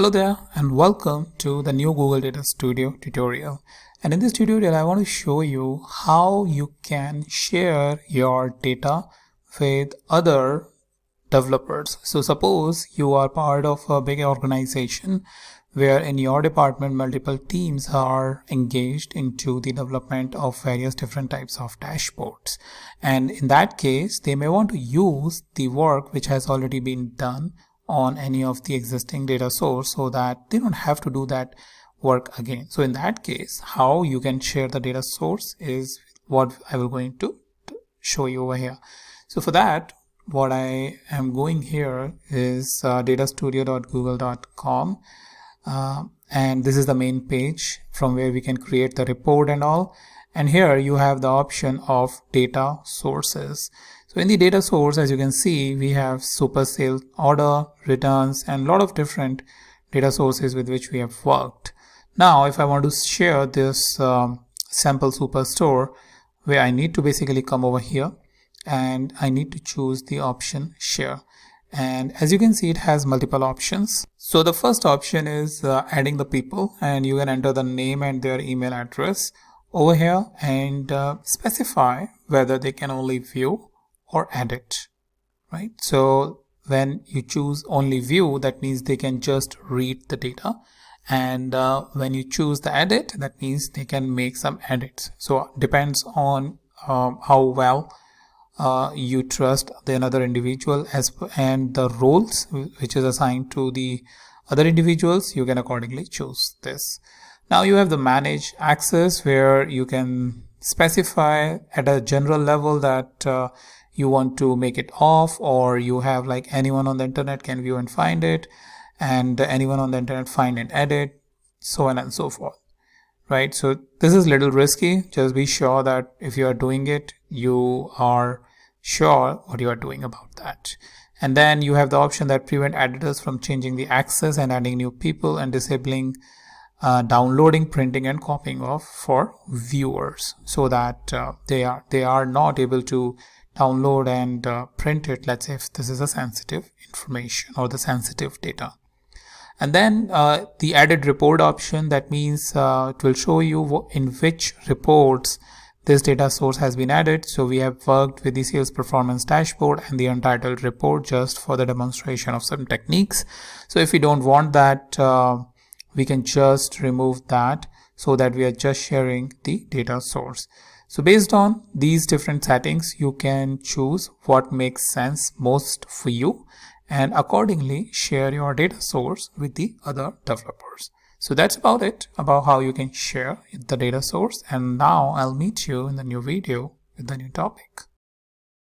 Hello there and welcome to the new Google Data Studio tutorial. And in this tutorial I want to show you how you can share your data with other developers. So suppose you are part of a big organization where in your department multiple teams are engaged into the development of various different types of dashboards, and in that case they may want to use the work which has already been done on any of the existing data source so that they don't have to do that work again. So in that case, how you can share the data source is what I will going to show you over here. So for that, what I am going here is datastudio.google.com and this is the main page from where we can create the report and all. And here you have the option of data sources. So in the data source, as you can see, we have super sales order, returns, and a lot of different data sources with which we have worked. Now, if I want to share this sample superstore, where I need to basically come over here and I need to choose the option share. And as you can see, it has multiple options. So the first option is adding the people, and you can enter the name and their email address over here and specify whether they can only view or edit, right? So when you choose only view, that means they can just read the data, and when you choose the edit, that means they can make some edits. So depends on how well you trust the another individual and the roles which is assigned to the other individuals, you can accordingly choose this. Now you have the manage access, where you can specify at a general level that you want to make it off, or you have like anyone on the internet can view and find it, and anyone on the internet find and edit, so on and so forth, right? So this is a little risky. Just be sure that if you are doing it, you are sure what you are doing about that. And then you have the option that prevent editors from changing the access and adding new people, and disabling downloading, printing, and copying off for viewers, so that they are not able to download and print it, let's say if this is a sensitive information or the sensitive data. And then the added report option, that means it will show you in which reports this data source has been added. So we have worked with the sales performance dashboard and the untitled report just for the demonstration of some techniques. So if we don't want that, we can just remove that, so that we are just sharing the data source. So based on these different settings, you can choose what makes sense most for you and accordingly share your data source with the other developers. So that's about it, about how you can share the data source. And now I'll meet you in the new video with the new topic.